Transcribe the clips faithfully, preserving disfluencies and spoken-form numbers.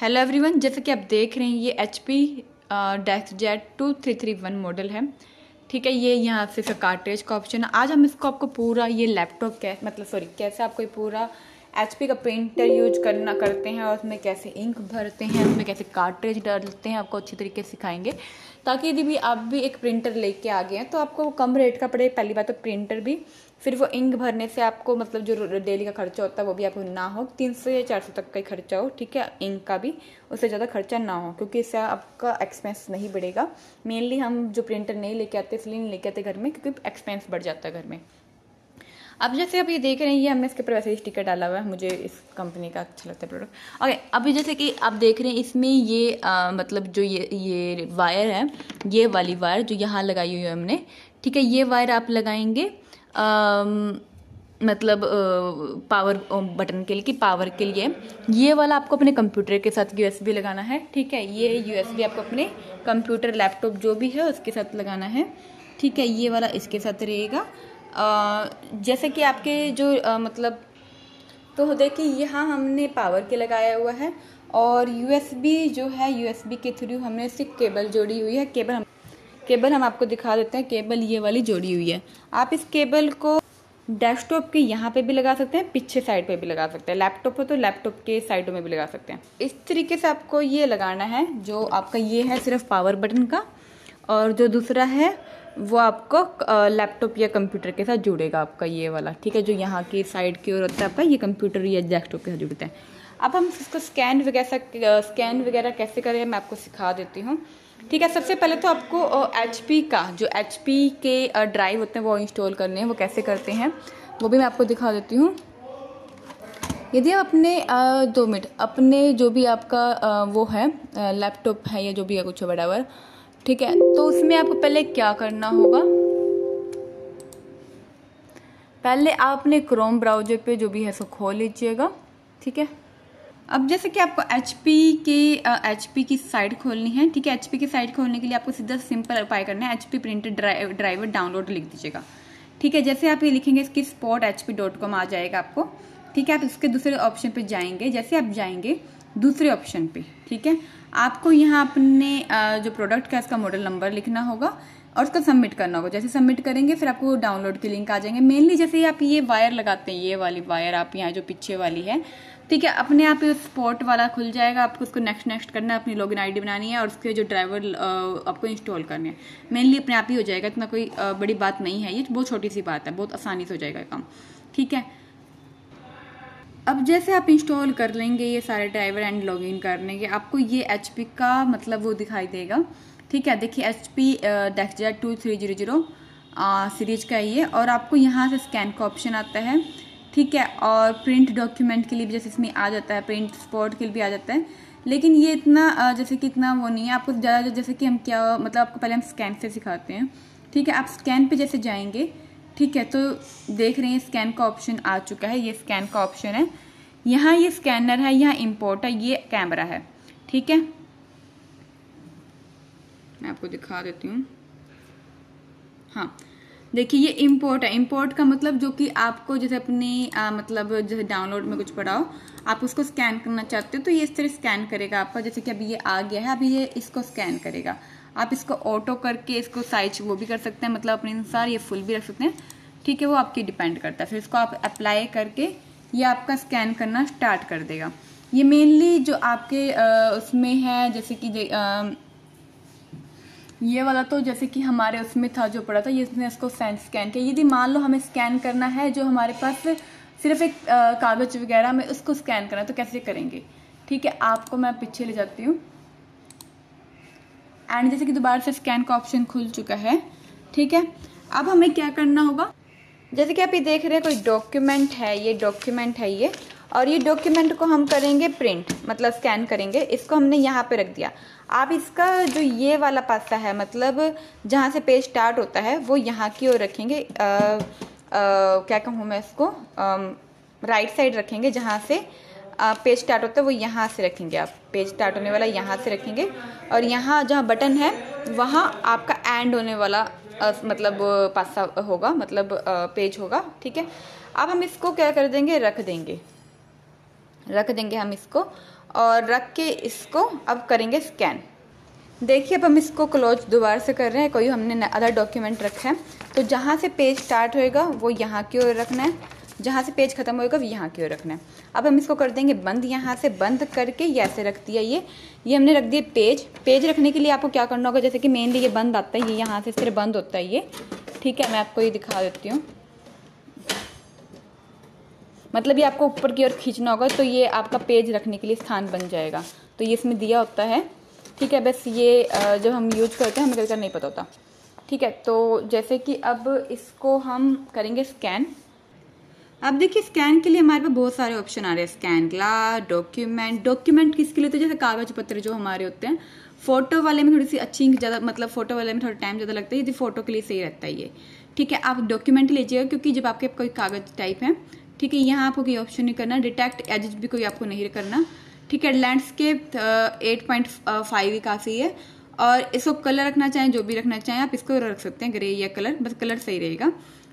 Hello everyone, जैसा कि आप देख रहे हैं ये H P deskjet two three three one model है। ठीक है, ये यहाँ से इसका कार्ट्रिज का ऑप्शन है। आज हम इसको आपको पूरा ये लैपटॉप कैसे मतलब सॉरी कैसे आपको ये पूरा एच पी का प्रिंटर यूज करना करते हैं और उसमें कैसे इंक भरते हैं, उसमें कैसे कार्ट्रिज डालते हैं, आपको अच्छी तरीके से सिखाएंगे ताकि यदि भी आप भी एक प्रिंटर लेके आ गए हैं तो आपको कम रेट का पड़े। पहली बात तो प्रिंटर भी, फिर वो इंक भरने से आपको मतलब जो डेली का खर्चा होता है वो भी आपको ना हो, तीन सौ या चार सौ तक का ही खर्चा हो। ठीक है, इंक का भी उससे ज़्यादा खर्चा ना हो क्योंकि इससे आपका एक्सपेंस नहीं बढ़ेगा। मेनली हम जो प्रिंटर नहीं लेके आते इसलिए नहीं लेके आते घर में क्योंकि एक्सपेंस बढ़ जाता है घर में। अब जैसे आप ये देख रहे हैं ये हमने इसके ऊपर वैसे ही स्टिकर डाला हुआ है, मुझे इस कंपनी का अच्छा लगता है प्रोडक्ट। ओके, अभी जैसे कि आप देख रहे हैं इसमें ये आ, मतलब जो ये ये वायर है, ये वाली वायर जो यहाँ लगाई हुई है हमने। ठीक है, ये वायर आप लगाएंगे आ, मतलब आ, पावर बटन के लिए कि पावर के लिए। ये वाला आपको अपने कंप्यूटर के साथ यू एस बी लगाना है। ठीक है, ये यू एस बी आपको अपने कंप्यूटर लैपटॉप जो भी है उसके साथ लगाना है। ठीक है, ये वाला इसके साथ रहेगा। Uh, जैसे कि आपके जो uh, मतलब तो देखिए यहाँ हमने पावर के लगाया हुआ है और यूएसबी जो है यूएसबी के थ्रू हमने इससे केबल जोड़ी हुई है। केबल हम केबल हम आपको दिखा देते हैं। केबल ये वाली जोड़ी हुई है। आप इस केबल को डेस्कटॉप के यहाँ पे भी लगा सकते हैं, पीछे साइड पे भी लगा सकते हैं, लैपटॉप हो तो लैपटॉप के साइडों में भी लगा सकते हैं। इस तरीके से आपको ये लगाना है। जो आपका ये है सिर्फ पावर बटन का और जो दूसरा है वो आपको लैपटॉप या कंप्यूटर के साथ जुड़ेगा आपका ये वाला। ठीक है, जो यहाँ की साइड की ओर होता है आपका ये कंप्यूटर या डेस्कटॉप के साथ जुड़ता है। अब हम इसको स्कैन वगैरह स्कैन वगैरह कैसे करें मैं आपको सिखा देती हूँ। ठीक है, सबसे पहले तो आपको एच पी का जो एच पी के ड्राइव होते हैं वो इंस्टॉल करने हैं। वो कैसे करते हैं वो भी मैं आपको दिखा देती हूँ। यदि आप अपने दो मिनट अपने जो भी आपका वो है लैपटॉप है या जो भी है कुछ बराबर। ठीक है, तो उसमें आपको पहले क्या करना होगा, पहले आप अपने क्रोम ब्राउजर पे जो भी है सो खोल लीजिएगा। ठीक है, अब जैसे कि आपको एच पी के एच पी की साइट खोलनी है। ठीक है, एच पी की साइट खोलने के लिए आपको सीधा सिंपल उपाय करना है, H P printer drive driver download लिख दीजिएगा। ठीक है, जैसे आप ये लिखेंगे इसकी support H P dot com आ जाएगा आपको। ठीक है, आप इसके दूसरे ऑप्शन पे जाएंगे। जैसे आप जाएंगे दूसरे ऑप्शन पे, ठीक है, आपको यहाँ अपने जो प्रोडक्ट का इसका मॉडल नंबर लिखना होगा और उसको सबमिट करना होगा। जैसे सबमिट करेंगे फिर आपको डाउनलोड के लिंक आ जाएंगे। मेनली जैसे आप ये वायर लगाते हैं, ये वाली वायर आप यहाँ जो पीछे वाली है, ठीक है, अपने आप ये स्पॉट वाला खुल जाएगा। आपको उसको नेक्स्ट नेक्स्ट करना है, अपनी लॉगिन आईडी बनानी है और उसके जो ड्राइवर आपको इंस्टॉल करने हैं। मेनली अपने आप ही हो जाएगा, इतना कोई बड़ी बात नहीं है, ये बहुत छोटी सी बात है, बहुत आसानी से हो जाएगा काम। ठीक है, अब जैसे आप इंस्टॉल कर लेंगे ये सारे ड्राइवर एंड लॉगिन कर लेंगे, आपको ये एच पी का मतलब वो दिखाई देगा। ठीक है, देखिए H P deskjet two three zero zero series का ये, और आपको यहाँ से स्कैन का ऑप्शन आता है। ठीक है, और प्रिंट डॉक्यूमेंट के लिए भी जैसे इसमें आ जाता है, प्रिंट स्पॉट के लिए भी आ जाता है, लेकिन ये इतना जैसे कि इतना वो नहीं है आपको ज़्यादा। जैसे कि हम क्या मतलब आपको पहले हम स्कैन से सिखाते हैं। ठीक है, आप स्कैन पर जैसे जाएंगे, ठीक है, तो देख रहे हैं स्कैन का ऑप्शन आ चुका है। ये स्कैन का ऑप्शन है, यहाँ ये स्कैनर है, यहाँ इम्पोर्ट है, ये कैमरा है। ठीक है, मैं आपको दिखा देती हूँ। हाँ, देखिए ये इम्पोर्ट है। इम्पोर्ट का मतलब जो कि आपको जैसे अपनी आ, मतलब जैसे डाउनलोड में कुछ पड़ा हो आप उसको स्कैन करना चाहते हो तो ये इस तरह स्कैन करेगा आपका। जैसे कि अभी ये आ गया है, अभी ये इसको स्कैन करेगा। आप इसको ऑटो करके इसको साइज वो भी कर सकते हैं, मतलब अपने अनुसार ये फुल भी रख सकते हैं। ठीक है, वो आपकी डिपेंड करता है। फिर इसको आप अप्लाई करके ये आपका स्कैन करना स्टार्ट कर देगा। ये मेनली जो आपके आ, उसमें है जैसे कि आ, ये वाला तो जैसे कि हमारे उसमें था जो पड़ा था, ये इसने इसको स्कैन किया। यदि मान लो हमें स्कैन करना है जो हमारे पास सिर्फ एक कागज़ वगैरह में उसको स्कैन करना है तो कैसे करेंगे। ठीक है, आपको मैं पीछे ले जाती हूँ एंड जैसे कि दोबारा से स्कैन का ऑप्शन खुल चुका है। ठीक है, अब हमें क्या करना होगा, जैसे कि आप ये देख रहे हैं कोई डॉक्यूमेंट है, ये डॉक्यूमेंट है ये, और ये डॉक्यूमेंट को हम करेंगे प्रिंट मतलब स्कैन करेंगे। इसको हमने यहाँ पे रख दिया। आप इसका जो ये वाला पासा है मतलब जहाँ से पेज स्टार्ट होता है वो यहाँ की ओर रखेंगे। आ, आ, क्या कहूँ मैं इसको, आ, राइट साइड रखेंगे। जहाँ से पेज स्टार्ट होता है वो यहाँ से रखेंगे। आप पेज स्टार्ट होने वाला यहाँ से रखेंगे और यहाँ जहाँ बटन है वहाँ आपका एंड होने वाला आ, मतलब पासा होगा मतलब आ, पेज होगा। ठीक है, अब हम इसको क्या कर देंगे, रख देंगे रख देंगे हम इसको। और रख के इसको अब करेंगे स्कैन। देखिए अब हम इसको क्लोज दोबारा से कर रहे हैं, कोई हमने अदर डॉक्यूमेंट रखा है। तो जहाँ से पेज स्टार्ट होएगा वो यहाँ की ओर रखना है, जहाँ से पेज ख़त्म होएगा वो यहाँ की ओर रखना है। अब हम इसको कर देंगे बंद, यहाँ से बंद करके ये ऐसे रख दिया। ये ये हमने रख दिया पेज। पेज रखने के लिए आपको क्या करना होगा, जैसे कि मेनली ये बंद आता है, ये यहाँ से सिर्फ बंद होता है ये, ठीक है। मैं आपको ये दिखा देती हूँ, मतलब ये आपको ऊपर की ओर खींचना होगा तो ये आपका पेज रखने के लिए स्थान बन जाएगा। तो ये इसमें दिया होता है, ठीक है। बस ये जब हम यूज करते हैं हमें कभी कभी नहीं पता होता, ठीक है। तो जैसे कि अब इसको हम करेंगे स्कैन। अब देखिए स्कैन के लिए हमारे पास बहुत सारे ऑप्शन आ रहे हैं, स्कैन ग्लास, डॉक्यूमेंट। डॉक्यूमेंट किसके लिए होते हैं, जैसे कागज पत्र जो हमारे होते हैं। फोटो वाले में थोड़ी सी अच्छी इंक ज़्यादा, मतलब फोटो वाले में थोड़ा टाइम ज़्यादा लगता है, यदि फोटो के लिए सही रहता है ये, ठीक है। आप डॉक्यूमेंट लीजिएगा क्योंकि जब आपके कोई कागज टाइप है, ठीक है। यहाँ आपको कोई ऑप्शन नहीं करना, डिटेक्ट एजेस भी कोई आपको नहीं करना, ठीक है। लैंडस्केप एट पॉइंट फाइव ही काफ़ी है, और इसको कलर रखना चाहें जो भी रखना चाहें आप इसको रख सकते हैं, ग्रे या कलर, बस कलर सही रहेगा,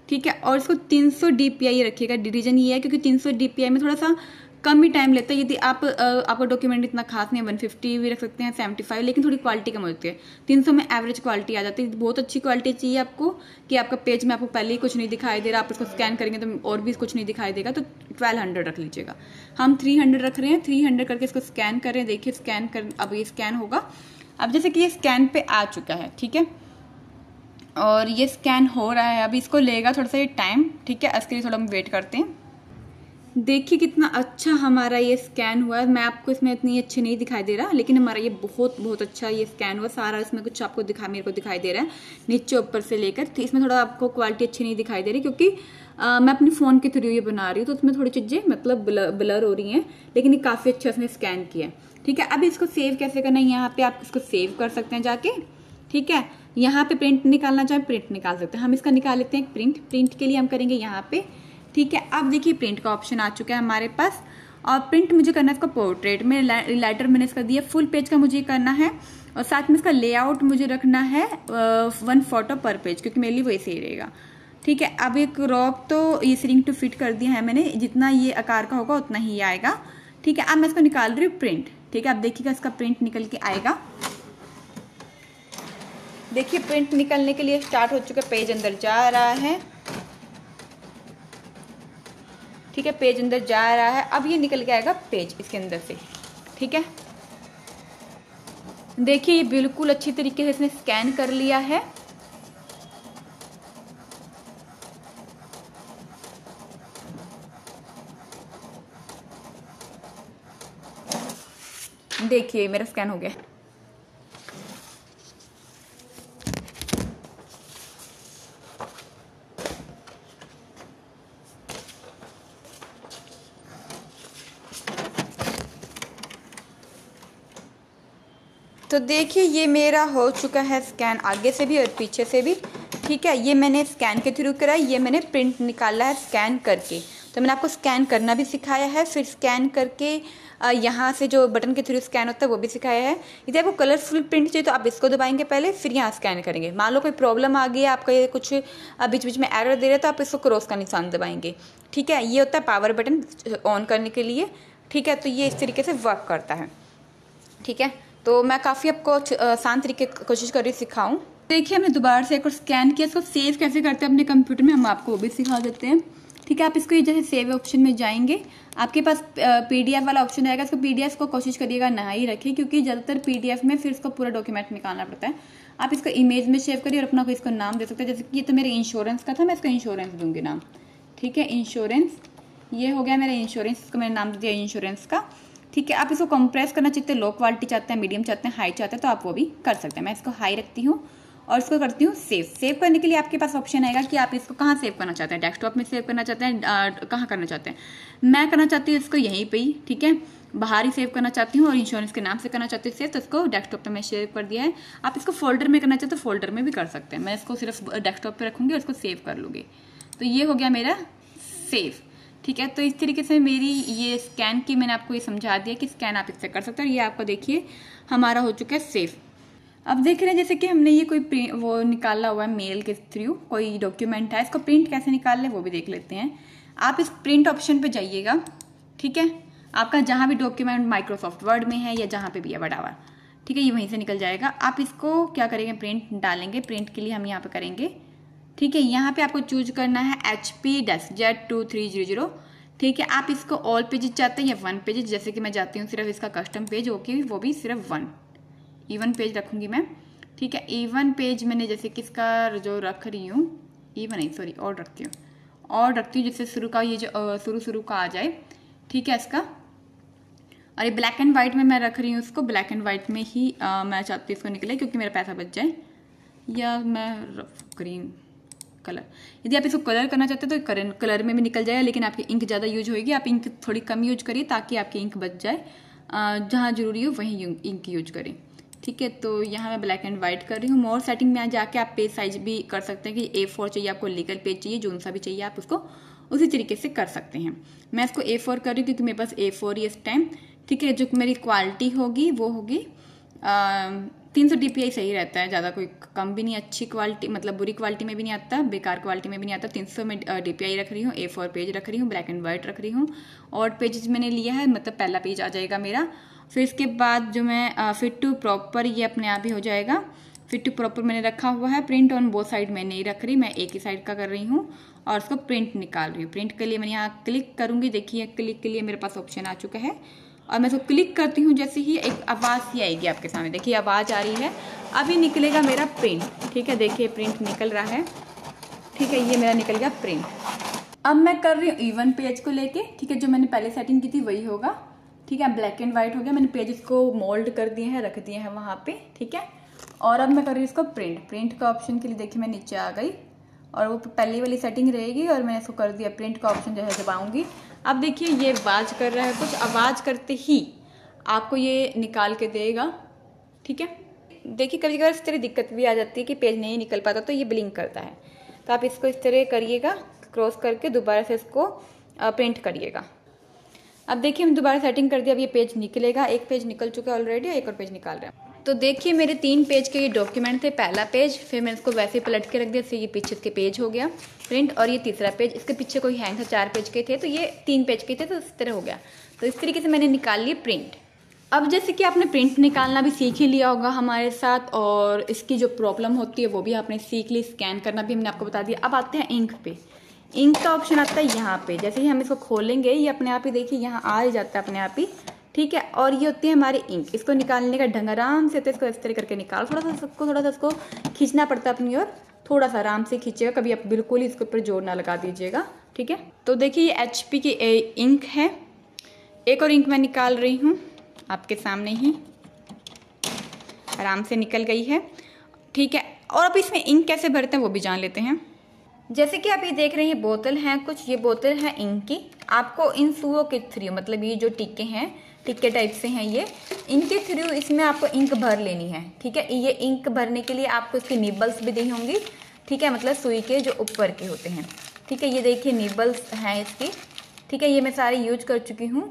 ठीक है। और इसको तीन सौ डी पी आई रखिएगा। रीजन ये है क्योंकि तीन सौ डी पी आई में थोड़ा सा कम ही टाइम लेता है। यदि आप आपका डॉक्यूमेंट इतना खास नहीं है, एक सौ पचास भी रख सकते हैं, पचहत्तर, लेकिन थोड़ी क्वालिटी कम होती है। तीन सौ में एवरेज क्वालिटी आ जाती है। बहुत अच्छी क्वालिटी चाहिए आपको कि आपका पेज में आपको पहले ही कुछ नहीं दिखाई दे रहा, आप इसको स्कैन करेंगे तो और भी कुछ नहीं दिखाई देगा, तो बारह सौ रख लीजिएगा। हम तीन सौ रख रहे हैं, तीन सौ करके इसको स्कैन कर रहे हैं। देखिए स्कैन कर, अब ये स्कैन होगा। अब जैसे कि ये स्कैन पे आ चुका है, ठीक है, और ये स्कैन हो रहा है। अभी इसको लेगा थोड़ा सा ये टाइम, ठीक है, इसके लिए थोड़ा हम वेट करते हैं। देखिए कितना अच्छा हमारा ये स्कैन हुआ है। मैं आपको इसमें इतनी अच्छी नहीं दिखाई दे रहा, लेकिन हमारा ये बहुत बहुत अच्छा ये स्कैन हुआ। सारा इसमें कुछ आपको दिखा मेरे को दिखाई दे रहा है, नीचे ऊपर से लेकर। तो इसमें थोड़ा आपको क्वालिटी अच्छी नहीं दिखाई दे रही क्योंकि आ, मैं अपने फ़ोन के थ्रू ये बना रही हूँ, तो उसमें थोड़ी चीज़ें मतलब ब्लर, ब्लर हो रही हैं, लेकिन ये काफ़ी अच्छा इसने स्कैन किया है, ठीक है। अब इसको सेव कैसे करना है, यहाँ पर आप इसको सेव कर सकते हैं जाके, ठीक है। यहाँ पे प्रिंट निकालना चाहे प्रिंट निकाल सकते हैं। हम इसका निकाल लेते हैं प्रिंट। प्रिंट के लिए हम करेंगे यहाँ पे, ठीक है। अब देखिए प्रिंट का ऑप्शन आ चुका है हमारे पास, और प्रिंट मुझे करना है इसका पोर्ट्रेट में, लाइटर मैंने इसका दिया, फुल पेज का मुझे करना है, और साथ में इसका लेआउट मुझे रखना है वन फोटो पर पेज, क्योंकि मेरे लिए वैसे ही रहेगा, ठीक है। अब एक क्रॉप तो ये स्ट्रिंग टू फिट कर दिया है मैंने, जितना ये आकार का होगा उतना ही आएगा, ठीक है। अब मैं इसको निकाल रही हूँ प्रिंट, ठीक है। आप देखिएगा इसका प्रिंट निकल के आएगा। देखिए प्रिंट निकलने के लिए स्टार्ट हो चुका है, पेज अंदर जा रहा है, ठीक है, पेज अंदर जा रहा है। अब ये निकल के आएगा पेज इसके अंदर से, ठीक है। देखिए ये बिल्कुल अच्छी तरीके से इसने स्कैन कर लिया है। देखिए मेरा स्कैन हो गया। तो देखिए ये मेरा हो चुका है स्कैन, आगे से भी और पीछे से भी, ठीक है। ये मैंने स्कैन के थ्रू करा, ये मैंने प्रिंट निकाला है स्कैन करके। तो मैंने आपको स्कैन करना भी सिखाया है, फिर स्कैन करके यहाँ से जो बटन के थ्रू स्कैन होता है वो भी सिखाया है। यदि आपको कलरफुल प्रिंट चाहिए तो आप इसको दबाएंगे पहले, फिर यहाँ स्कैन करेंगे। मान लो कोई प्रॉब्लम आ गई है, आपका ये कुछ बीच बीच में एरर दे रहा है, तो आप इसको क्रॉस का निशान दबाएंगे, ठीक है। ये होता है पावर बटन ऑन करने के लिए, ठीक है। तो ये इस तरीके से वर्क करता है, ठीक है। तो मैं काफ़ी आपको आसान तरीके कोशिश कर रही सिखाऊं। देखिए हमने दोबारा से एक और स्कैन किया, इसको सेव कैसे करते हैं अपने कंप्यूटर में, हम आपको वो भी सिखा देते हैं, ठीक है। आप इसको ये जैसे सेव ऑप्शन में जाएंगे, आपके पास पीडीएफ वाला ऑप्शन आएगा। इसको पीडीएफ को कोशिश करिएगा ना ही रखें, क्योंकि ज़्यादातर पीडीएफ में फिर इसको पूरा डॉक्यूमेंट निकालना पड़ता है। आप इसको इमेज में सेव करिए और अपना कोई इसको नाम दे सकते हैं, जैसे कि ये तो मेरे इंश्योरेंस का था, मैं इसको इंश्योरेंस दूंगी नाम, ठीक है। इंश्योरेंस ये हो गया मेरा इंश्योरेंस, इसको मैंने नाम दिया इंश्योरेंस का, ठीक है। आप इसको कंप्रेस करना चाहते हैं, लो क्वालिटी चाहते हैं, मीडियम चाहते हैं, हाई चाहते हैं, तो आप वो भी कर सकते हैं। मैं इसको हाई रखती हूँ और इसको करती हूँ सेव। सेव करने के लिए आपके पास ऑप्शन आएगा कि आप इसको कहाँ सेव करना चाहते हैं, डेस्कटॉप में सेव करना चाहते हैं, कहाँ करना चाहते हैं। मैं करना चाहती हूँ इसको यहीं पर ही, ठीक है, बाहर ही सेव करना चाहती हूँ और इंश्योरेंस के नाम से करना चाहती हूँ सेव, तो इसको डेस्कटॉप पर मैं सेव कर दिया है। आप इसको फोल्डर में करना चाहते हो फोल्डर में भी कर सकते हैं। मैं इसको सिर्फ डेस्कटॉप पर रखूँगी और इसको सेव कर लूँगी, तो ये हो गया मेरा सेव, ठीक है। तो इस तरीके से मेरी ये स्कैन की मैंने आपको ये समझा दिया कि स्कैन आप इससे कर सकते हो। ये आपको देखिए हमारा हो चुका है सेफ। अब देख रहे हैं जैसे कि हमने ये कोई वो निकाला हुआ है मेल के थ्रू, कोई डॉक्यूमेंट है, इसको प्रिंट कैसे निकाल लें वो भी देख लेते हैं। आप इस प्रिंट ऑप्शन पे जाइएगा, ठीक है। आपका जहाँ भी डॉक्यूमेंट माइक्रोसॉफ्ट वर्ड में है या जहाँ पे भी है वडावर, ठीक है, ये वहीं से निकल जाएगा। आप इसको क्या करेंगे, प्रिंट डालेंगे। प्रिंट के लिए हम यहाँ पे करेंगे, ठीक है, यहाँ पे आपको चूज करना है H P deskjet two three zero zero, ठीक है। आप इसको ऑल पेजेज चाहते हैं या वन पेजेज, जैसे कि मैं चाहती हूँ सिर्फ इसका कस्टम पेज हो कि वो भी सिर्फ वन ईवन पेज रखूँगी मैं, ठीक है। ईवन पेज मैंने जैसे कि इसका जो रख रही हूँ, ईवन नहीं सॉरी ऑड रखती हूँ, ऑड रखती हूँ जिससे शुरू का ये जो शुरू शुरू का आ जाए, ठीक है इसका। और ये ब्लैक एंड वाइट में मैं रख रही हूँ इसको, ब्लैक एंड वाइट में ही आ, मैं चाहती हूँ इसको निकले क्योंकि मेरा पैसा बच जाए। या मैं ग्रीन कलर, यदि आप इसको कलर करना चाहते हैं तो कलर कलर में भी निकल जाएगा, लेकिन आपकी इंक ज़्यादा यूज होगी। आप इंक थोड़ी कम यूज करिए ताकि आपकी इंक बच जाए, जहाँ जरूरी हो वहीं इंक यूज करें, ठीक है। तो यहाँ मैं ब्लैक एंड वाइट कर रही हूँ। मोर सेटिंग में जाके आप पेज साइज भी कर सकते हैं कि ए फोर चाहिए आपको, लीगल पेज चाहिए, जो सा भी चाहिए आप उसको उसी तरीके से कर सकते हैं। मैं इसको ए फोर कर रही हूँ क्योंकि मेरे पास ए फोर ही इस टाइम, ठीक है। जो मेरी क्वालिटी होगी वो होगी तीन सौ डी पी आई सही रहता है, ज़्यादा कोई कम भी नहीं, अच्छी क्वालिटी मतलब बुरी क्वालिटी में भी नहीं आता, बेकार क्वालिटी में भी नहीं आता। तीन सौ में डी पी आई रख रही हूँ, ए फोर पेज रख रही हूँ, ब्लैक एंड वाइट रख रही हूँ, और पेजेज मैंने लिया है, मतलब पहला पेज आ जाएगा मेरा। फिर इसके बाद जो मैं फिट टू प्रॉपर, ये अपने आप ही हो जाएगा। फिट टू प्रॉपर मैंने रखा हुआ है। प्रिंट ऑन बोथ साइड मैं नहीं रख रही, मैं एक ही साइड का कर रही हूँ और उसको प्रिंट निकाल रही हूँ। प्रिंट के लिए मैं यहाँ क्लिक करूँगी, देखिए क्लिक के लिए मेरे पास ऑप्शन आ चुका है और मैं इसको क्लिक करती हूँ। जैसे ही एक आवाज़ ही आएगी आपके सामने, देखिए आवाज़ आ रही है, अभी निकलेगा मेरा प्रिंट, ठीक है। देखिए प्रिंट निकल रहा है, ठीक है, ये मेरा निकल गया प्रिंट। अब मैं कर रही हूँ इवन पेज को लेके, ठीक है, जो मैंने पहले सेटिंग की थी वही होगा, ठीक है। ब्लैक एंड वाइट हो गया, मैंने पेजेस को मोल्ड कर दिए हैं, रख दिए हैं वहाँ पे, ठीक है। और अब मैं कर रही हूँ इसको प्रिंट। प्रिंट का ऑप्शन के लिए देखिए मैं नीचे आ गई और वो पहली वाली सेटिंग रहेगी और मैंने इसको कर दिया प्रिंट का ऑप्शन जो है दबाऊँगी। अब देखिए ये आवाज़ कर रहा है, कुछ आवाज़ करते ही आपको ये निकाल के देगा, ठीक है। देखिए कभी कभी इस तरह दिक्कत भी आ जाती है कि पेज नहीं निकल पाता तो ये ब्लिंक करता है, तो आप इसको इस तरह करिएगा, क्रॉस करके दोबारा से इसको प्रिंट करिएगा। अब देखिए हम दोबारा सेटिंग कर दिया, अब ये पेज निकलेगा। एक पेज निकल चुका है ऑलरेडी, एक और पेज निकाल रहे हैं। तो देखिए मेरे तीन पेज के ये डॉक्यूमेंट थे। पहला पेज, फिर मैंने इसको वैसे ही पलट के रख दिया, इससे ये पीछे के पेज हो गया प्रिंट, और ये तीसरा पेज। इसके पीछे कोई हैंग था, चार पेज के थे तो ये तीन पेज के थे, तो इस तरह हो गया। तो इस तरीके से मैंने निकाल लिए प्रिंट। अब जैसे कि आपने प्रिंट निकालना भी सीख ही लिया होगा हमारे साथ, और इसकी जो प्रॉब्लम होती है वो भी आपने सीख ली, स्कैन करना भी हमने आपको बता दिया। अब आते हैं इंक पे। इंक का ऑप्शन आता है यहाँ पे, जैसे ही हम इसको खोलेंगे ये अपने आप ही देखिए यहाँ आ ही जाता है अपने आप ही, ठीक है। और ये होती है हमारी इंक। इसको निकालने का ढंग आराम से, तो इसको इस तरह करके निकाल, थोड़ा सा सबको थोड़ा सा इसको खींचना पड़ता है अपनी ओर, थोड़ा सा आराम से खींचिएगा, कभी आप बिल्कुल ही इसके ऊपर जोर ना लगा दीजिएगा, ठीक है। तो देखिए ये एच पी की इंक है। एक और इंक मैं निकाल रही हूँ आपके सामने ही, आराम से निकल गई है, ठीक है। और अब इसमें इंक कैसे भरते हैं वो भी जान लेते हैं। जैसे कि आप ये देख रहे हैं बोतल हैं कुछ, ये बोतल है इंक की। आपको इन सुओं के थ्रू, मतलब ये जो टिक्के हैं, टिक्के टाइप से हैं ये, इनके थ्रू इसमें आपको इंक भर लेनी है, ठीक है। ये इंक भरने के लिए आपको इसकी निबल्स भी दी होंगी, ठीक है, मतलब सुई के जो ऊपर के होते हैं, ठीक है। ये देखिए निबल्स हैं इसकी, ठीक है, ये मैं सारी यूज कर चुकी हूँ।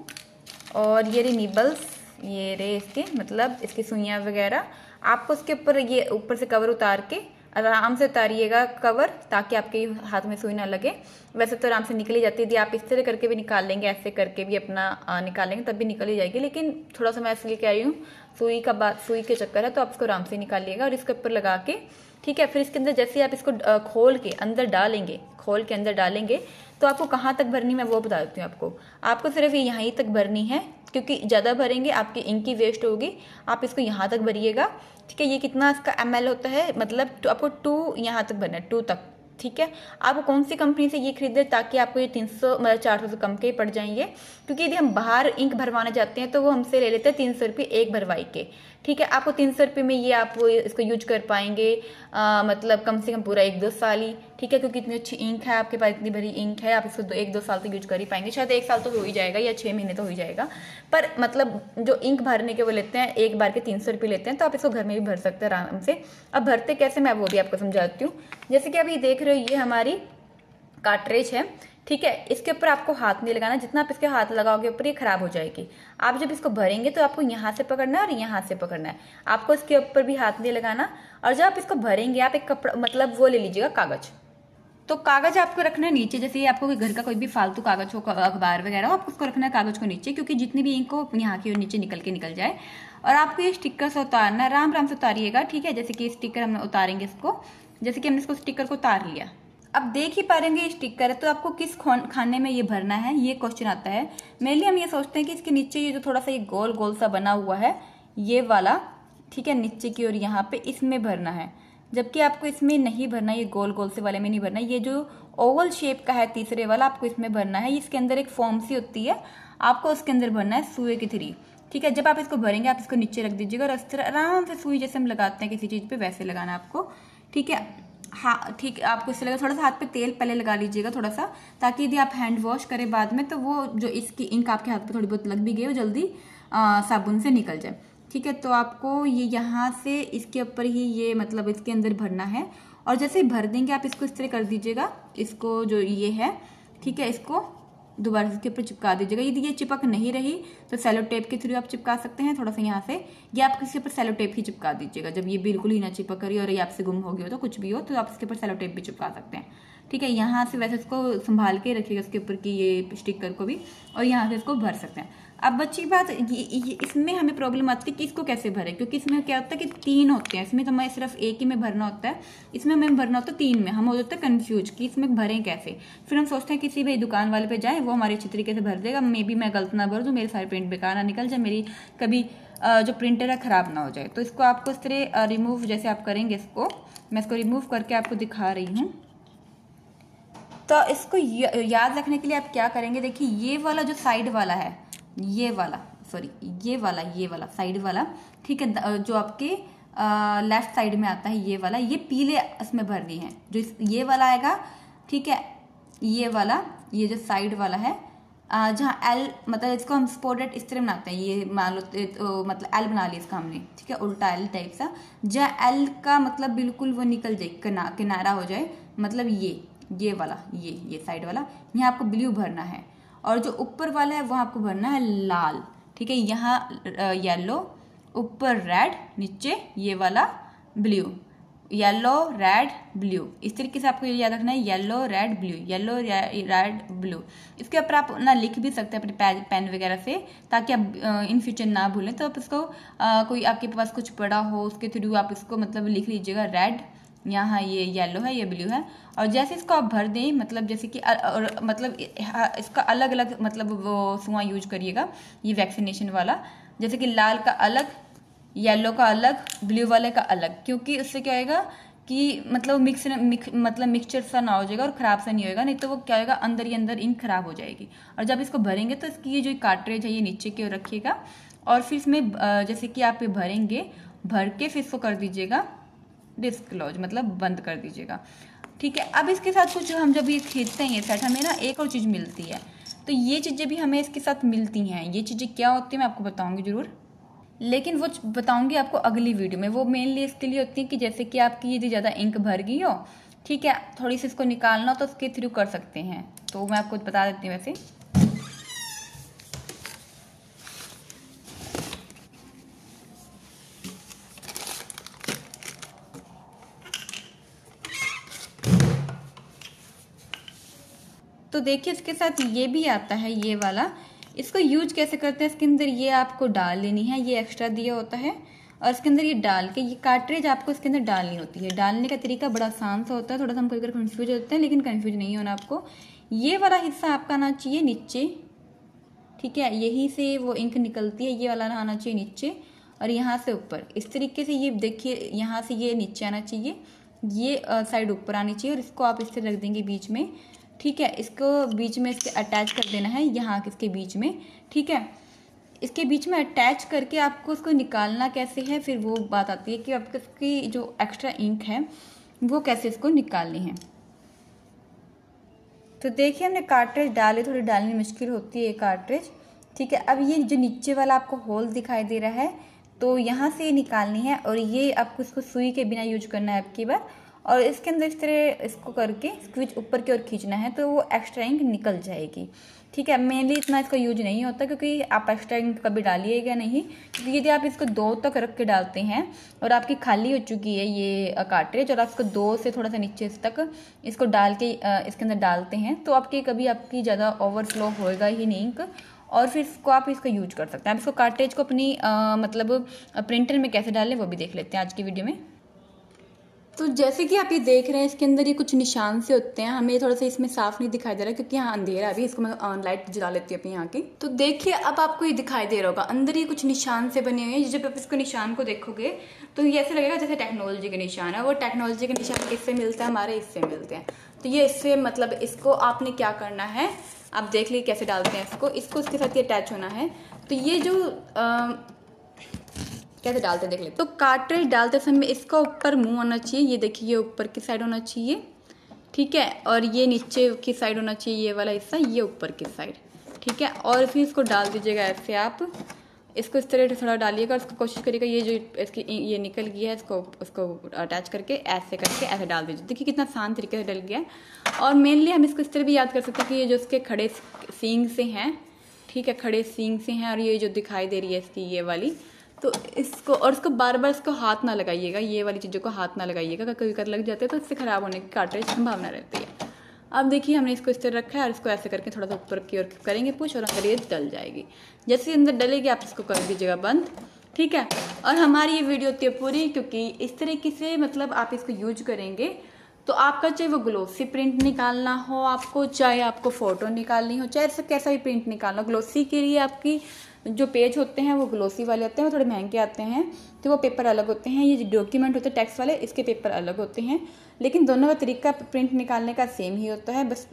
और ये रे निबल्स, ये रे इसके मतलब इसकी सुइयाँ वगैरह। आपको इसके ऊपर ये ऊपर से कवर उतार के आराम से उतारिएगा कवर, ताकि आपके हाथ में सुई ना लगे। वैसे तो आराम से निकली जाती है, यदि आप इस तरह करके भी निकाल लेंगे, ऐसे करके भी अपना निकालेंगे तब भी निकल ही जाएगी, लेकिन थोड़ा सा मैं इसलिए कह रही हूँ सुई का बात, सुई के चक्कर है, तो आप इसको आराम से निकालिएगा और इसके ऊपर लगा के, ठीक है। फिर इसके अंदर जैसे आप इसको खोल के अंदर डालेंगे, खोल के अंदर डालेंगे तो आपको कहाँ तक भरनी मैं वो बता देती हूँ आपको। आपको सिर्फ ये यहाँ तक भरनी है, क्योंकि ज़्यादा भरेंगे आपकी इंक की वेस्ट होगी। आप इसको यहाँ तक भरिएगा, ठीक है। ये कितना इसका एम एल होता है, मतलब तो आपको टू यहाँ तक भरना है, टू तक, ठीक है। आप कौन सी कंपनी से ये खरीदें ताकि आपको ये तीन सौ मतलब चार सौ से कम के ही पड़ जाएंगे, क्योंकि यदि हम बाहर इंक भरवाना चाहते हैं तो वो हमसे ले लेते हैं तीन सौ रुपये एक भरवाई के, ठीक है। आपको तीन सौ रुपये में ये आप इसको यूज कर पाएंगे, आ, मतलब कम से कम पूरा एक दो साल ही, ठीक है, क्योंकि इतनी अच्छी इंक है आपके पास, इतनी भरी इंक है, आप इसको दो एक दो साल तो यूज कर ही पाएंगे, शायद एक साल तो हो ही जाएगा या छः महीने तो हो ही जाएगा। पर मतलब जो इंक भरने के वो लेते हैं एक बार के तीन सौ रुपये लेते हैं, तो आप इसको घर में भी भर सकते हैं आराम से। अब भरते कैसे मैं वो भी आपको समझाती हूँ। जैसे कि आप ये देख रहे हो ये हमारी कार्ट्रेज है, ठीक है। इसके ऊपर आपको हाथ नहीं लगाना, जितना आप इसके हाथ लगाओगे ऊपर ये खराब हो जाएगी। आप जब इसको भरेंगे तो आपको यहाँ से पकड़ना है और यहाँ से पकड़ना है, आपको इसके ऊपर भी हाथ नहीं लगाना। और जब आप इसको भरेंगे आप एक कपड़ा मतलब वो ले लीजिएगा कागज़, तो कागज आपको रखना है नीचे। जैसे आपको कोई घर का कोई भी फालतू कागज हो, अखबार वगैरह हो, आपको उसको रखना है कागज को नीचे, क्योंकि जितनी भी इंक हो यहाँ की नीचे निकल के निकल जाए। और आपको ये स्टिकर्स उतारना आराम आराम से उतारिएगा, ठीक है। जैसे कि स्टिकर हम उतारेंगे इसको, जैसे कि हमने इसको स्टिकर को उतार लिया। अब देख ही पा रहे होंगे ये स्टिकर है, तो आपको किस खाने में ये भरना है, ये क्वेश्चन आता है। मेनली हम ये सोचते हैं कि इसके नीचे ये जो थोड़ा सा ये गोल गोल सा बना हुआ है, ये वाला, ठीक है, नीचे की ओर यहाँ पे इसमें भरना है, जबकि आपको इसमें नहीं भरना, ये गोल गोल से वाले में नहीं भरना। ये जो ओवल शेप का है तीसरे वाला, आपको इसमें भरना है। इसके अंदर एक फॉर्म सी होती है, आपको उसके अंदर भरना है सुई की थ्री, ठीक है। जब आप इसको भरेंगे आप इसको नीचे रख दीजिएगा और इस तरह आराम से सुई जैसे हम लगाते हैं किसी चीज़ पे वैसे लगाना आपको, ठीक है। हाँ, ठीक, आपको इससे लगा थोड़ा सा हाथ पे तेल पहले लगा लीजिएगा थोड़ा सा, ताकि यदि आप हैंड वॉश करें बाद में तो वो जो इसकी इंक आपके हाथ पे थोड़ी बहुत लग भी गई वो जल्दी आ, साबुन से निकल जाए, ठीक है। तो आपको ये यहाँ से इसके ऊपर ही ये मतलब इसके अंदर भरना है। और जैसे भर देंगे आप इसको इस तरह कर दीजिएगा, इसको जो ये है, ठीक है, इसको दोबारा इसके ऊपर चिपका दीजिएगा। यदि ये चिपक नहीं रही तो सेलो टेप के थ्रू आप चिपका सकते हैं थोड़ा सा यहाँ से, या आप इसके ऊपर सेलो टेप ही चिपका दीजिएगा। जब ये बिल्कुल ही ना चिपक रही और ये आपसे गुम हो गई हो तो कुछ भी हो तो आप इसके ऊपर सेलो टेप भी चिपका सकते हैं, ठीक है। यहाँ से वैसे इसको संभाल के रखिएगा उसके ऊपर की ये स्टिकर को भी, और यहाँ से इसको भर सकते हैं। अब बच्ची बात ये इसमें हमें प्रॉब्लम आती है कि इसको कैसे भरें, क्योंकि इसमें क्या होता है कि तीन होते हैं, इसमें तो हमें सिर्फ एक ही में भरना होता है, इसमें हमें भरना होता है तीन में। हम हो जाता है कन्फ्यूज कि इसमें भरें कैसे। फिर हम सोचते हैं किसी भी दुकान वाले पे जाएं, वो हमारे अच्छे तरीके से भर देगा, मे बी मैं गलत ना भर दूँ, मेरे सारे प्रिंट बेकार ना निकल जाए, मेरी कभी जो प्रिंटर है ख़राब ना हो जाए। तो इसको आपको इस तरह रिमूव जैसे आप करेंगे, इसको मैं इसको रिमूव करके आपको दिखा रही हूँ। तो इसको याद रखने के लिए आप क्या करेंगे, देखिए ये वाला जो साइड वाला है, ये वाला सॉरी ये वाला ये वाला साइड वाला, ठीक है, जो आपके लेफ्ट साइड में आता है ये वाला, ये पीले इसमें भरनी है। जो ये वाला आएगा, ठीक है, ये वाला, ये जो साइड वाला है जहाँ एल मतलब इसको हम स्पोर्टेड इस तरह बनाते हैं, ये मान लो तो, मतलब एल बना लिया इसका हमने, ठीक है, उल्टा एल टाइप सा, जहाँ एल का मतलब बिल्कुल वो निकल जाए, किना, किनारा हो जाए, मतलब ये ये वाला ये ये साइड वाला, यहाँ आपको ब्लू भरना है। और जो ऊपर वाला है वहाँ आपको भरना है लाल, ठीक है, यहाँ येलो, ऊपर रेड, नीचे ये वाला ब्लू, येलो रेड ब्लू, इस तरीके से आपको ये याद रखना है, yellow red blue, yellow red blue. इसके ऊपर आप ना लिख भी सकते हैं अपने पेन वगैरह से, ताकि आप इन फ्यूचर ना भूलें। तो आप इसको आ, कोई आपके पास कुछ पड़ा हो उसके थ्रू आप इसको मतलब लिख लीजिएगा, रेड, यहाँ ये येलो है, ये ब्लू है। और जैसे इसको आप भर दें, मतलब जैसे कि और मतलब इसका अलग अलग मतलब वो सुआ यूज करिएगा, ये वैक्सीनेशन वाला, जैसे कि लाल का अलग, येलो का अलग, ब्लू वाले का अलग, क्योंकि उससे क्या होगा कि मतलब मिक्स मिक, मतलब मिक्सचर सा ना हो जाएगा और ख़राब सा नहीं होएगा, नहीं तो वो क्या होगा अंदर ही अंदर इंक ख़राब हो जाएगी। और जब इसको भरेंगे तो इसकी ये जो कार्ट्रिज है ये नीचे की ओर रखिएगा, और फिर इसमें जैसे कि आप ये भरेंगे, भर के फिर इसको कर दीजिएगा डिस्क्लोज, मतलब बंद कर दीजिएगा, ठीक है। अब इसके साथ कुछ हम जब ये खरीदते हैं ये सेट, हमें ना एक और चीज़ मिलती है, तो ये चीज़ें भी हमें इसके साथ मिलती हैं। ये चीज़ें क्या होती हैं मैं आपको बताऊंगी ज़रूर, लेकिन वो बताऊंगी आपको अगली वीडियो में। वो मेनली इसके लिए होती है कि जैसे कि आपकी यदि ज़्यादा इंक भर गई हो, ठीक है, थोड़ी सी इसको निकालना हो तो उसके थ्रू कर सकते हैं। तो मैं आपको बता देती हूँ। वैसे तो देखिए इसके साथ ये भी आता है, ये वाला। इसको यूज कैसे करते हैं, इसके अंदर ये आपको डाल लेनी है, ये एक्स्ट्रा दिया होता है, और इसके अंदर ये डाल के ये कार्ट्रिज आपको इसके अंदर डालनी होती है। डालने का तरीका बड़ा आसान सा होता है, थोड़ा सा हम कभी कभी कन्फ्यूज होते हैं, लेकिन कन्फ्यूज नहीं होना आपको। ये वाला हिस्सा आपका आना चाहिए नीचे, ठीक है, यही से वो इंक निकलती है, ये वाला आना चाहिए नीचे, और यहाँ से ऊपर इस तरीके से। ये देखिए यहाँ से ये नीचे आना चाहिए, ये साइड ऊपर आनी चाहिए, और इसको आप इससे रख देंगे बीच में, ठीक है। इसको बीच में इसके अटैच कर देना है, यहाँ इसके बीच में, ठीक है। इसके बीच में अटैच करके आपको उसको निकालना कैसे है, फिर वो बात आती है कि आपको इसकी जो एक्स्ट्रा इंक है वो कैसे इसको निकालनी है। तो देखिए हमने कार्ट्रिज डाले, थोड़ी डालनी मुश्किल होती है कार्ट्रिज, ठीक है। अब ये जो नीचे वाला आपको होल दिखाई दे रहा है, तो यहाँ से निकालनी है, और ये आपको इसको सुई के बिना यूज करना है आपकी बार, और इसके अंदर इस तरह इसको करके स्क्विच ऊपर की ओर खींचना है, तो वो एक्स्ट्रा इंक निकल जाएगी। ठीक है। मेनली इतना इसका यूज नहीं होता क्योंकि आप एक्स्ट्रा इंक कभी डालिएगा नहीं, क्योंकि यदि आप इसको दो तक रख के डालते हैं और आपकी खाली हो चुकी है ये कार्ट्रिज और आप इसको दो से थोड़ा सा नीचे तक इसको डाल के इसके अंदर डालते हैं तो आपकी कभी आपकी ज़्यादा ओवरफ्लो होएगा ही नहीं इंक, और फिर इसको आप इसका यूज कर सकते हैं। आप इसको कार्ट्रिज को अपनी आ, मतलब प्रिंटर में कैसे डालें वो भी देख लेते हैं आज की वीडियो में। तो जैसे कि आप ये देख रहे हैं इसके अंदर ये कुछ निशान से होते हैं, हमें थोड़ा सा इसमें साफ नहीं दिखाई दे रहा क्योंकि यहाँ अंधेरा है अभी, इसको मैं लाइट जला लेती हूँ अपनी यहाँ की। तो देखिए अब आपको ये दिखाई दे रहा होगा अंदर ये कुछ निशान से बने हुए हैं। जब आप इसको निशान को देखोगे तो ये ऐसे लगेगा जैसे टेक्नोलॉजी के निशान है, वो टेक्नोलॉजी के निशान किससे मिलते हैं, हमारे इससे मिलते हैं। तो ये इससे मतलब इसको आपने क्या करना है, आप देख लीजिए कैसे डालते हैं इसको, इसको इसके साथ ये अटैच होना है। तो ये जो आ, कैसे डालते हैं देख लेते हैं। तो कार्ट्रिज डालते समय इसका ऊपर मुंह होना चाहिए, ये देखिए ये ऊपर की साइड होना चाहिए, ठीक है, और ये नीचे की साइड होना चाहिए, ये वाला हिस्सा ये ऊपर की साइड, ठीक है। और फिर इसको डाल दीजिएगा ऐसे, आप इसको इस तरह थोड़ा डालिएगा, इसको कोशिश करिएगा ये जो इसकी ये निकल गया है इसको उसको अटैच करके ऐसे करके ऐसे डाल दीजिए। देखिए कितना आसान तरीके से डल गया है। और मेनली हम इसको इस तरह भी याद कर सकते हैं कि ये जो इसके खड़े सींग से हैं, ठीक है, खड़े सींग से हैं, और ये जो दिखाई दे रही है इसकी ये वाली, तो इसको और इसको बार बार इसको हाथ ना लगाइएगा, ये वाली चीज़ों को हाथ ना लगाइएगा, अगर कभी कभी लग जाते हैं तो इससे ख़राब होने की कार्ट्रिज संभावना रहती है। अब देखिए हमने इसको इस तरह रखा है और इसको ऐसे करके थोड़ा सा ऊपर की ओर करेंगे पुश और अंदर ये डल जाएगी। जैसे अंदर डलेगी आप इसको कर दीजिएगा बंद, ठीक है। और हमारी ये वीडियो होती है पूरी, क्योंकि इस तरीके से मतलब आप इसको यूज करेंगे तो आपका चाहे वो ग्लोसी प्रिंट निकालना हो आपको, चाहे आपको फ़ोटो निकालनी हो, चाहे इससे कैसा भी प्रिंट निकालना हो। ग्लोसी के लिए आपकी जो पेज होते हैं वो ग्लोसी वाले होते हैं, वो थोड़े महंगे आते हैं, तो वो पेपर अलग होते हैं। ये डॉक्यूमेंट होते हैं टेक्स्ट वाले, इसके पेपर अलग होते हैं, लेकिन दोनों का तरीका प्रिंट निकालने का सेम ही होता है, बस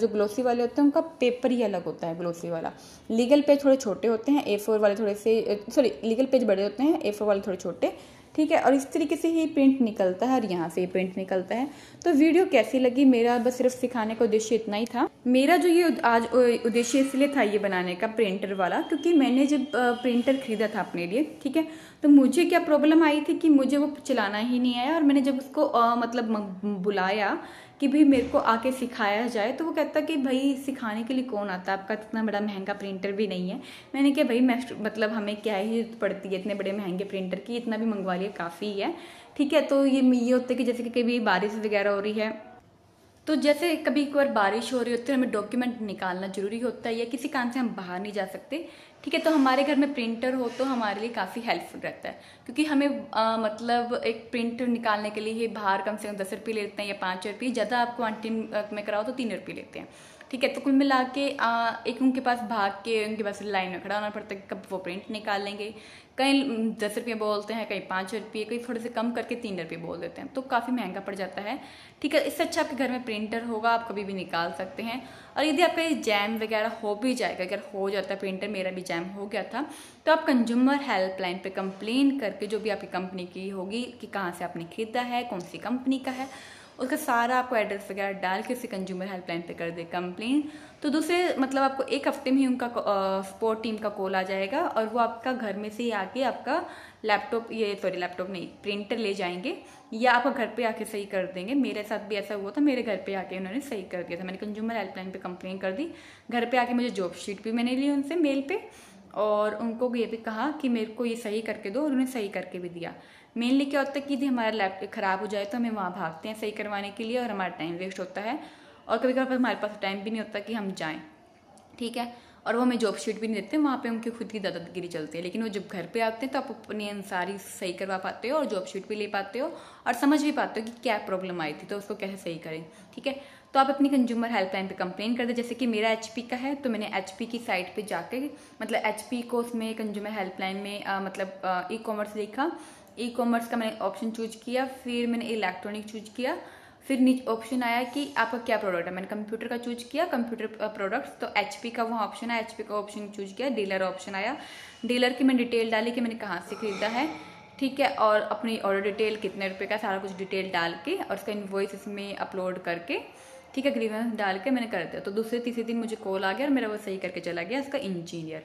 जो ग्लोसी वाले होते हैं उनका पेपर ही अलग होता है। ग्लोसी वाला लीगल पेज थोड़े छोटे होते हैं, ए फोर वाले थोड़े से सॉरी लीगल पेज बड़े होते हैं, ए फोर वाले थोड़े छोटे, ठीक है। और इस तरीके से ही प्रिंट निकलता है और यहाँ से ही प्रिंट निकलता है। तो वीडियो कैसी लगी, मेरा बस सिर्फ सिखाने का उद्देश्य इतना ही था। मेरा जो ये आज उद्देश्य इसलिए था ये बनाने का प्रिंटर वाला, क्योंकि मैंने जब प्रिंटर खरीदा था अपने लिए, ठीक है, तो मुझे क्या प्रॉब्लम आई थी कि मुझे वो चलाना ही नहीं आया। और मैंने जब उसको आ, मतलब बुलाया कि भाई मेरे को आके सिखाया जाए, तो वो कहता कि भाई सिखाने के लिए कौन आता है, आपका इतना बड़ा महंगा प्रिंटर भी नहीं है। मैंने कहा भाई मतलब हमें क्या ही पड़ती है इतने बड़े महंगे प्रिंटर की, इतना भी मंगवा लिया काफ़ी है, ठीक है। तो ये ये होता है कि जैसे कि कभी बारिश वगैरह हो रही है, तो जैसे कभी एक बार बारिश हो रही होती है हमें डॉक्यूमेंट निकालना ज़रूरी होता है या किसी काम से हम बाहर नहीं जा सकते, ठीक है, तो हमारे घर में प्रिंटर हो तो हमारे लिए काफ़ी हेल्पफुल रहता है, क्योंकि हमें आ, मतलब एक प्रिंटर निकालने के लिए ही बाहर कम से कम दस रुपये लेते हैं या पाँच रुपये, ज़्यादा आप क्वान्टिटी में कराओ तो तीन रुपये लेते हैं, ठीक है। तो कुल मिला के आ, एक उनके पास भाग के उनके पास लाइन में खड़ा होना पड़ता है, कब वो प्रिंट निकालेंगे। कहीं दस रुपये बोलते हैं, कहीं पाँच रुपये, कहीं थोड़े से कम करके तीन रुपये बोल देते हैं, तो काफ़ी महंगा पड़ जाता है, ठीक है। इससे अच्छा आपके घर में प्रिंटर होगा, आप कभी भी निकाल सकते हैं। और यदि आपका ये जैम वगैरह हो भी जाएगा, अगर हो जाता है प्रिंटर, मेरा भी जैम हो गया था, तो आप कंज्यूमर हेल्पलाइन पे कंप्लेन करके जो भी आपकी कंपनी की होगी कि कहाँ से आपने खरीदा है, कौन सी कंपनी का है, उसका सारा आपको एड्रेस वगैरह डाल के उसे कंज्यूमर हेल्पलाइन पे कर दे कंप्लेन, तो दूसरे मतलब आपको एक हफ्ते में ही उनका सपोर्ट टीम का कॉल आ जाएगा और वो आपका घर में से ही आके आपका लैपटॉप ये सॉरी लैपटॉप नहीं प्रिंटर ले जाएंगे या आपका घर पे आके सही कर देंगे। मेरे साथ भी ऐसा हुआ था, मेरे घर पे आके उन्होंने सही कर दिया था। मैंने कंज्यूमर हेल्पलाइन पे कंप्लेन कर दी, घर पे आके मुझे जॉब शीट भी मैंने ली उनसे मेल पे, और उनको ये भी कहा कि मेरे को ये सही करके दो, और उन्होंने सही करके भी दिया। मेनली क्या होता है कि यदि हमारा लैपटॉप ख़राब हो जाए तो हमें वहाँ भागते हैं सही करवाने के लिए और हमारा टाइम वेस्ट होता है, और कभी कभी हमारे पास टाइम भी नहीं होता कि हम जाएं, ठीक है, और वो हमें जॉब शीट भी नहीं देते, वहाँ पे उनकी खुद की दादागिरी चलती है। लेकिन वो जब घर पे आते हैं तो आप अपने अनुसार सही करवा पाते हो और जॉब शीट भी ले पाते हो और समझ भी पाते हो कि क्या प्रॉब्लम आई थी, तो उसको कैसे सही करें, ठीक है। तो आप अपनी कंज्यूमर हेल्पलाइन पे कंप्लेन कर दें। जैसे कि मेरा एचपी का है, तो मैंने एचपी की साइट पे जाके मतलब एचपी को उसमें कंज्यूमर हेल्पलाइन में आ, मतलब ई कॉमर्स देखा, ई कॉमर्स का मैंने ऑप्शन चूज किया, फिर मैंने इलेक्ट्रॉनिक चूज किया, फिर नीचे ऑप्शन आया कि आपका क्या प्रोडक्ट है, मैंने कंप्यूटर का चूज किया कंप्यूटर प्रोडक्ट्स, तो एचपी का वहाँ ऑप्शन आया, एचपी का ऑप्शन चूज किया, डीलर ऑप्शन आया, डीलर की मैंने डिटेल डाली कि मैंने कहाँ से खरीदा है, ठीक है, और अपनी ऑर्डर डिटेल कितने रुपए का सारा कुछ डिटेल डाल के और उसका इनवॉइस इसमें अपलोड करके, ठीक है, ग्रीवेंस डाल के मैंने कर दिया। तो दूसरे तीसरे दिन मुझे कॉल आ गया और मेरा वो सही करके चला गया उसका इंजीनियर,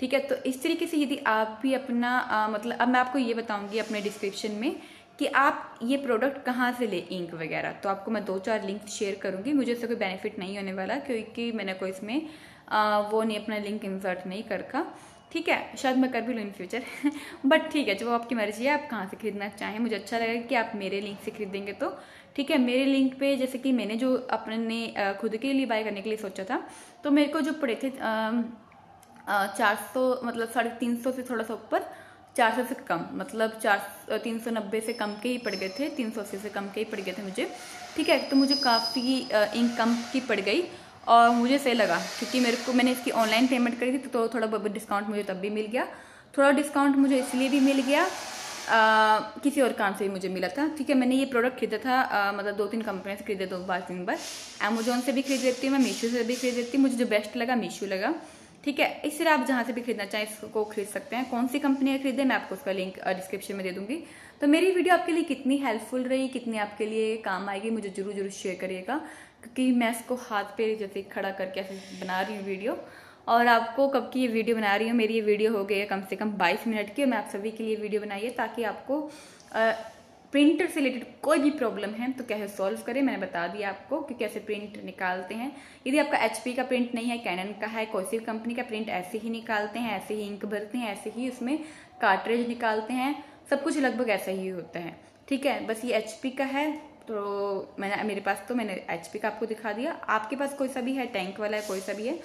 ठीक है। तो इस तरीके से यदि आप भी अपना आ, मतलब अब मैं आपको ये बताऊँगी अपने डिस्क्रिप्शन में कि आप ये प्रोडक्ट कहाँ से ले इंक वगैरह, तो आपको मैं दो चार लिंक शेयर करूँगी। मुझे इससे कोई बेनिफिट नहीं होने वाला क्योंकि मैंने कोई इसमें वो नहीं अपना लिंक इंसर्ट नहीं कर रखा। ठीक है, शायद मैं कर भी लूँ इन फ्यूचर बट ठीक है, जो आपकी मर्जी है, आप कहाँ से खरीदना चाहें। मुझे अच्छा लगेगा कि आप मेरे लिंक से खरीदेंगे तो ठीक है। मेरे लिंक पे जैसे कि मैंने जो अपने खुद के लिए बाय करने के लिए सोचा था, तो मेरे को जो पड़े थे चार सौ मतलब साढ़े तीन सौ से थोड़ा सा ऊपर, चार सौ से कम मतलब चार तीन सौ नब्बे से कम के ही पड़ गए थे, तीन सौ अस्सी से कम के ही पड़ गए थे मुझे। ठीक है, तो मुझे काफ़ी इंक कम की पड़ गई और मुझे सही लगा, क्योंकि मेरे को मैंने इसकी ऑनलाइन पेमेंट करी थी तो, तो थोड़ा बहुत डिस्काउंट मुझे तब भी मिल गया। थोड़ा डिस्काउंट मुझे इसलिए भी मिल गया आ, किसी और काम से भी मुझे मिला था। ठीक है, मैंने ये प्रोडक्ट खरीदा था आ, मतलब दो तीन कंपनियों से खरीदे, दो बार तीन बार अमेजोन से भी खरीद लेती हूँ मैं, मीशो से भी खरीद लेती हूँ। मुझे जो बेस्ट लगा मीशो लगा। ठीक है, इसलिए आप जहाँ से भी खरीदना चाहें इसको खरीद सकते हैं। कौन सी कंपनी खरीदें मैं आपको उसका लिंक डिस्क्रिप्शन में दे दूँगी। तो मेरी वीडियो आपके लिए कितनी हेल्पफुल रही, कितनी आपके लिए काम आएगी, मुझे जरूर जरूर शेयर करिएगा, क्योंकि मैं इसको हाथ पे जैसे खड़ा करके ऐसे बना रही हूँ वीडियो। और आपको कब की ये वीडियो बना रही हूँ, मेरी ये वीडियो हो गई है कम से कम बाईस मिनट की। मैं आप सभी के लिए वीडियो बनाई है ताकि आपको आ, प्रिंटर से रिलेटेड कोई भी प्रॉब्लम है तो कैसे सॉल्व करें मैंने बता दिया आपको कि कैसे प्रिंट निकालते हैं। यदि आपका एचपी का प्रिंट नहीं है, कैनन का है, कोई सी कंपनी का प्रिंट, ऐसे ही निकालते हैं, ऐसे ही इंक भरते हैं, ऐसे ही उसमें कार्ट्रेज निकालते हैं, सब कुछ लगभग ऐसा ही होता है। ठीक है, बस ये एचपी का है तो मैंने मेरे पास तो मैंने एचपी का आपको दिखा दिया। आपके पास कोई सा भी है, टैंक वाला है, कोई सा भी है,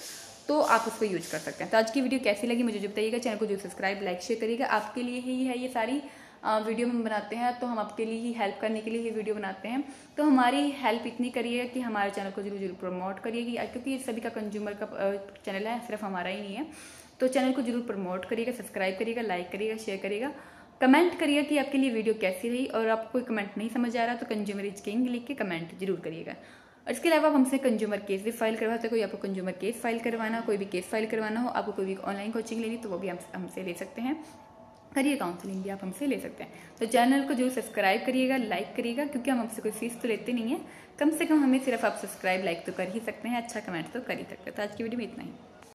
तो आप उसको यूज कर सकते हैं। तो आज की वीडियो कैसी लगी मुझे जो बताइएगा, चैनल को जो सब्सक्राइब लाइक शेयर करिएगा। आपके लिए ही है ये सारी वीडियो हम बनाते हैं, तो हम आपके लिए ही हेल्प करने के लिए ये वीडियो बनाते हैं। तो हमारी हेल्प इतनी करिएगा कि हमारे चैनल को जरूर जरूर प्रमोट करिएगा, क्योंकि ये सभी का कंज्यूमर का चैनल है, सिर्फ हमारा ही नहीं है। तो चैनल को जरूर प्रमोट करिएगा, सब्सक्राइब करिएगा, लाइक करिएगा, शेयर करिएगा, कमेंट करिएगा कि आपके लिए वीडियो कैसी रही। और आपको कमेंट नहीं समझ आ रहा तो कंज्यूमर इज किंग लिख के कमेंट जरूर करिएगा। और इसके अलावा आप हमसे कंज्यूमर केस भी फाइल करवाते हैं, कोई आपको कंज्यूमर केस फाइल करवाना हो, कोई भी केस फाइल करवाना हो, आपको कोई भी ऑनलाइन कोचिंग लेनी तो वो भी हम हमसे ले सकते हैं, करियर काउंसलिंग भी आप हमसे ले सकते हैं। तो चैनल को जरूर सब्सक्राइब करिएगा, लाइक करिएगा, क्योंकि हम आपसे कोई फीस तो लेते नहीं है, कम से कम हमें सिर्फ आप सब्सक्राइब लाइक तो कर ही सकते हैं, अच्छा कमेंट तो कर ही सकते हैं। तो आज की वीडियो में इतना ही।